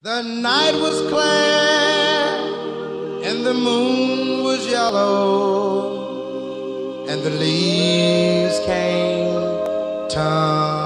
The night was clear and the moon was yellow, and the leaves came tumbling.